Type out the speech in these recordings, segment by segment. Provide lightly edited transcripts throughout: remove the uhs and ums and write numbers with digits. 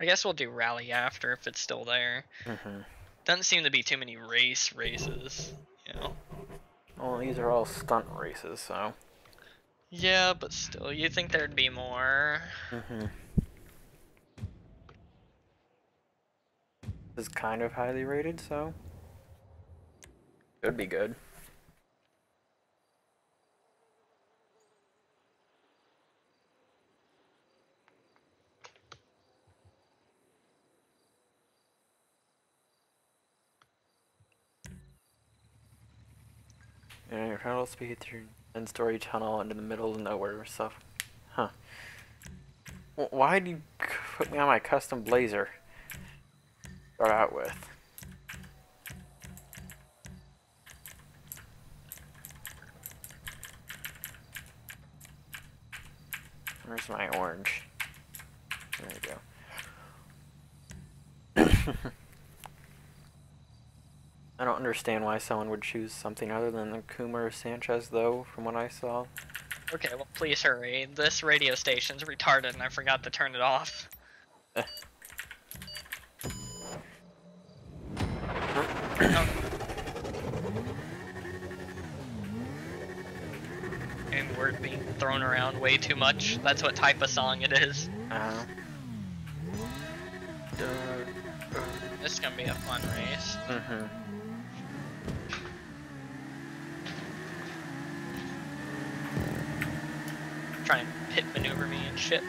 I guess we'll do rally after if it's still there. Mm-hmm. Doesn't seem to be too many races, you know. Well, these are all stunt races, so. Yeah, but still, you'd think there'd be more. Mm-hmm. This is kind of highly rated, so. Could be good. And your travel speed through an story tunnel into the middle of nowhere stuff. Huh. Why'd you put me on my custom blazer? Start out with. Where's my orange? There we go. I don't understand why someone would choose something other than the Kumar Sanchez, though, from what I saw. Okay, well, please hurry. This radio station's retarded and I forgot to turn it off. Oh. And we're being thrown around way too much. That's what type of song it is. This is gonna be a fun race. Mm-hmm. Try and pit maneuver me and shit.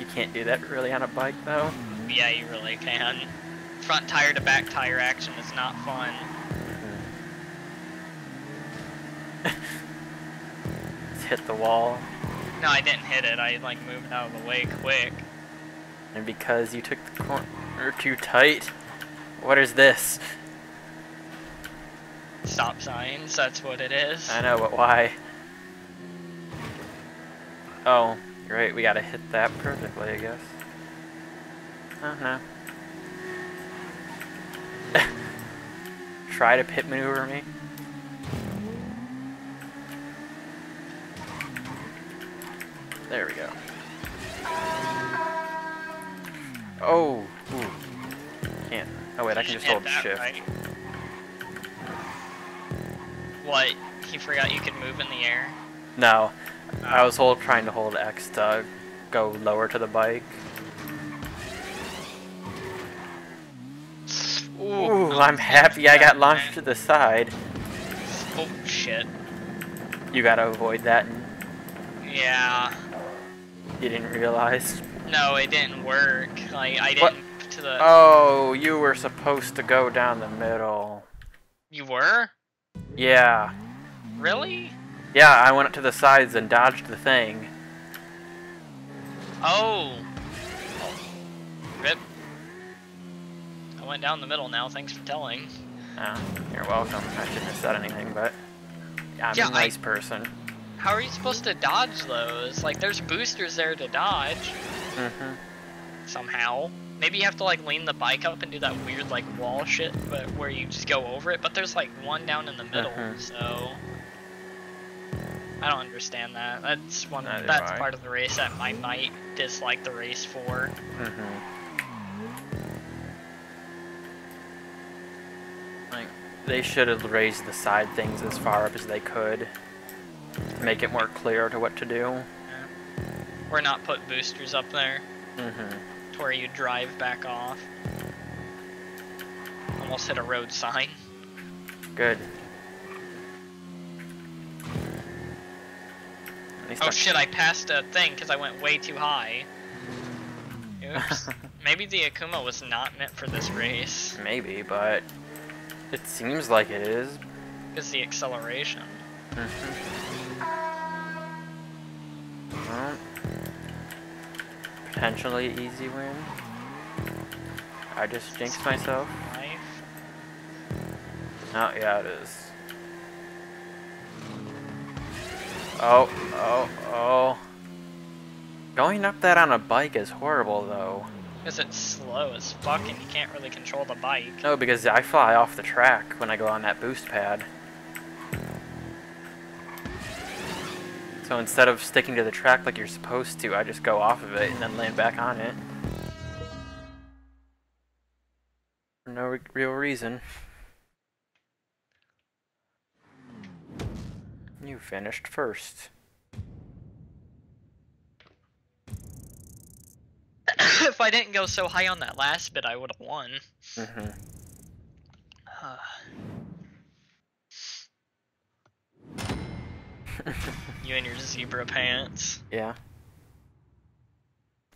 You can't do that really on a bike though? Yeah, you really can. Front tire to back tire action is not fun. Just hit the wall. No, I didn't hit it. I like moved out of the way quick. And because you took the corner too tight? What is this? Stop signs, that's what it is. I know, but why? Oh, you're right, we gotta hit that perfectly, I guess. Oh, no. Try to pit maneuver me. There we go. Oh! Ooh. Can't. Oh, wait, I can just hold shift. Right. What? He forgot you could move in the air? No. I was trying to hold X to go lower to the bike. Ooh, I'm happy I got launched to the side. Oh, shit. You gotta avoid that. Yeah. You didn't realize? No, it didn't work. Like, I didn't... What? To the... Oh, you were supposed to go down the middle. You were? Yeah. Really? Yeah, I went up to the sides and dodged the thing. Oh. Rip. I went down the middle now, thanks for telling. Oh, you're welcome. I shouldn't have said anything, but I'm a nice person. How are you supposed to dodge those? Like, there's boosters there to dodge. Mm-hmm. Somehow. Maybe you have to, like, lean the bike up and do that weird, like, wall shit, but where you just go over it. But there's, like, one down in the middle, so... I don't understand that. That's one. That's part of the race that I might dislike the race for. Mm-hmm. Like they should have raised the side things as far up as they could to make it more clear to what to do. Yeah. Or not put boosters up there. Mm-hmm. To where you drive back off. Almost hit a road sign. Good. Oh shit, I passed a thing because I went way too high. Oops. Maybe the Akuma was not meant for this race. Maybe, but it seems like it is. It's the acceleration. Mm-hmm. Well, potentially easy win. I just jinxed myself. Oh, yeah, it is. Oh, oh, oh. Going up that on a bike is horrible, though. Because it's slow as fuck and you can't really control the bike. No, because I fly off the track when I go on that boost pad. So instead of sticking to the track like you're supposed to, I just go off of it and then land back on it. no real reason. You finished first. If I didn't go so high on that last bit, I would have won. Mm-hmm. You and your zebra pants. Yeah.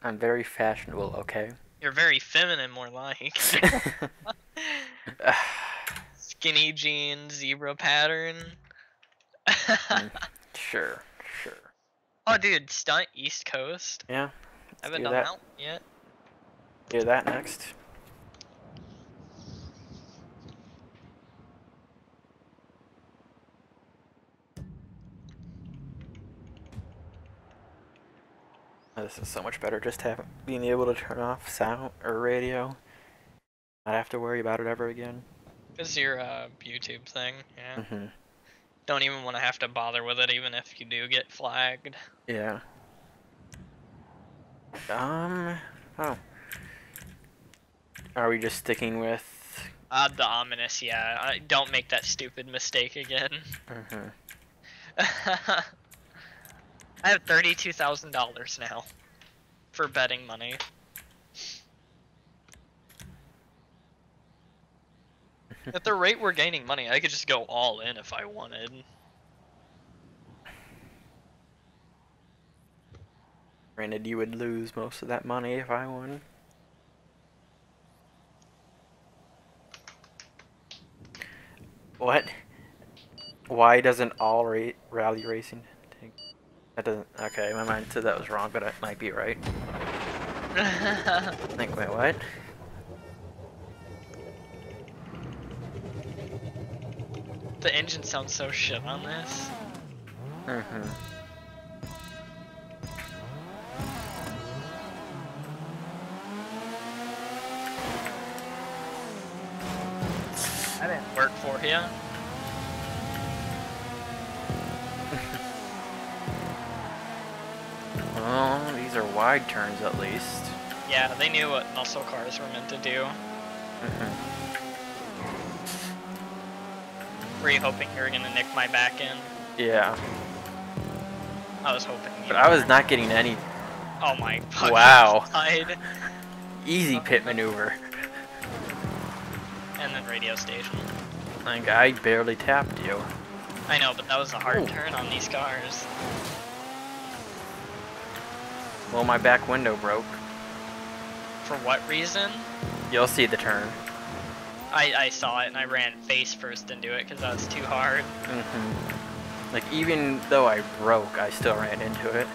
I'm very fashionable, okay? You're very feminine, more like. Skinny jeans, zebra pattern. Sure, sure. Oh, dude, stunt East Coast. Yeah. I haven't done that yet. Do that next. This is so much better, just being able to turn off sound or radio. Not have to worry about it ever again. This is your YouTube thing, yeah. Mm-hmm. Don't even want to have to bother with it, even if you do get flagged. Yeah. Oh. Are we just sticking with... the ominous, yeah. Don't make that stupid mistake again. Mm-hmm. I have $32,000 now for betting money. At the rate we're gaining money, I could just go all in if I wanted. Granted, you would lose most of that money if I won. What? Why doesn't all rally racing take... That doesn't, okay, my mind said that was wrong, but it might be right. I think, wait, what? The engine sounds so shit on this. Mm-hmm. I didn't work for you. Well, these are wide turns at least. Yeah, they knew what muscle cars were meant to do. Mm-hmm. Were you hoping you were gonna nick my back end? Yeah. I was hoping. But I was not getting any. Oh my fucking wow. Easy pit maneuver. And then radio station. Like, I barely tapped you. I know, but that was a hard turn on these cars. Well, my back window broke. For what reason? You'll see the turn. I saw it and I ran face first into it because that was too hard. Mm-hmm. Like, even though I broke, I still ran into it.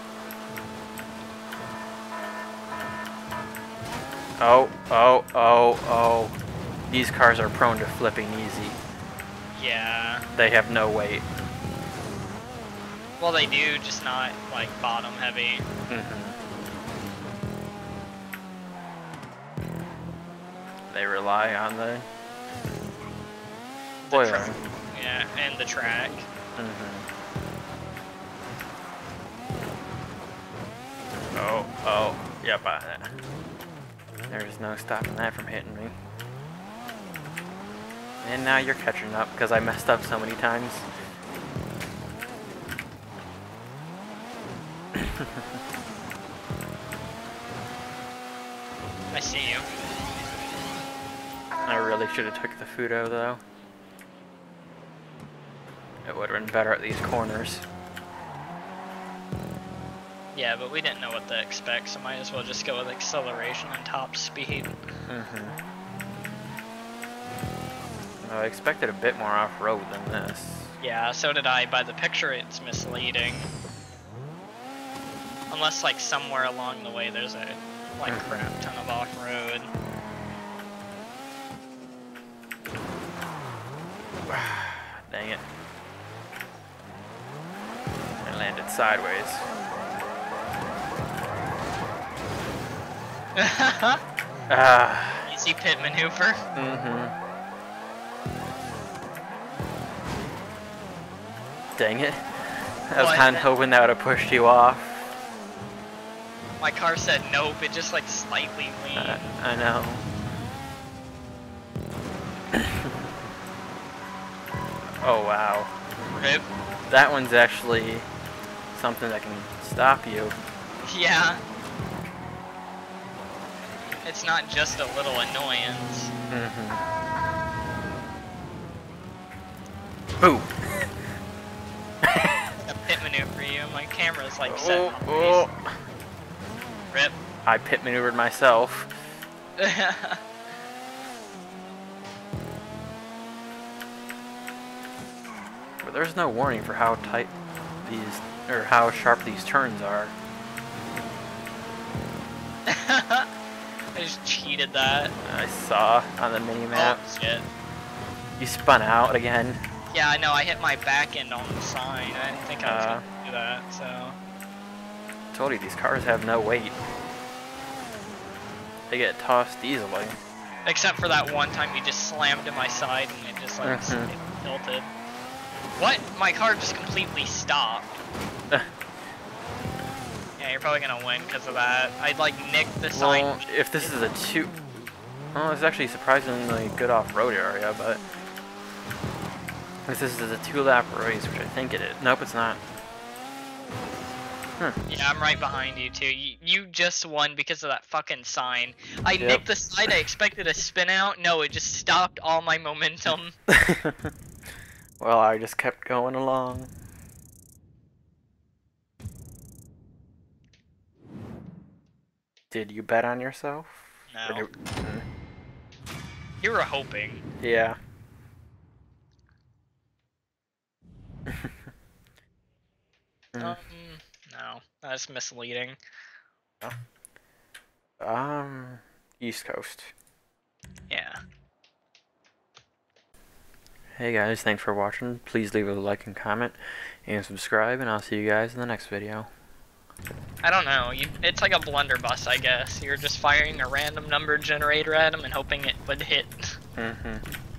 Oh. These cars are prone to flipping easy. Yeah. They have no weight. Well, they do, just not, like, bottom heavy. Mm-hmm. They rely on the track. Yeah, and the track. Mm-hmm. Yep. There's no stopping that from hitting me. And now you're catching up, because I messed up so many times. I see you. I really should have took the Fudo though. It would have been better at these corners. Yeah, but we didn't know what to expect, so might as well just go with acceleration and top speed. Mm-hmm. Well, I expected a bit more off-road than this. Yeah, so did I. By the picture, it's misleading. Unless, like, somewhere along the way there's a, like, crap ton of off-road. Dang it. I landed sideways. Easy pit maneuver. Mm-hmm. Dang it. I was kind of hoping that would have pushed you off. My car said nope, it just like slightly leaned. I know. Oh wow. Rip. That one's actually something that can stop you. Yeah. It's not just a little annoyance. Mm-hmm. Boo! A pit maneuver you, my camera's like set on these. Oh. Rip. I pit maneuvered myself. But there's no warning for how tight these, or how sharp these turns are. I just cheated that. I saw on the minimap. Oh, shit. You spun out again. Yeah, I know. I hit my back end on the sign. I didn't think I was going to do that, so... I told you, these cars have no weight. They get tossed easily. Except for that one time you just slammed to my side and it just, like, tilted. What? My car just completely stopped. Yeah, you're probably gonna win because of that. I'd like nick the sign. Well, if this is a two... Well, it's actually surprisingly good off-road area, but... If this is a two-lap race, which I think it is. Nope, it's not. Hmm. Yeah, I'm right behind you, too. You just won because of that fucking sign. I nicked the side, I expected a spin-out. No, it just stopped all my momentum. Well, I just kept going along. Did you bet on yourself? No. You were hoping. Yeah. No, that's misleading. East Coast. Yeah. Hey guys, thanks for watching. Please leave a like and comment and subscribe, and I'll see you guys in the next video. I don't know, it's like a blunderbuss, I guess. You're just firing a random number generator at him and hoping it would hit. Mm-hmm.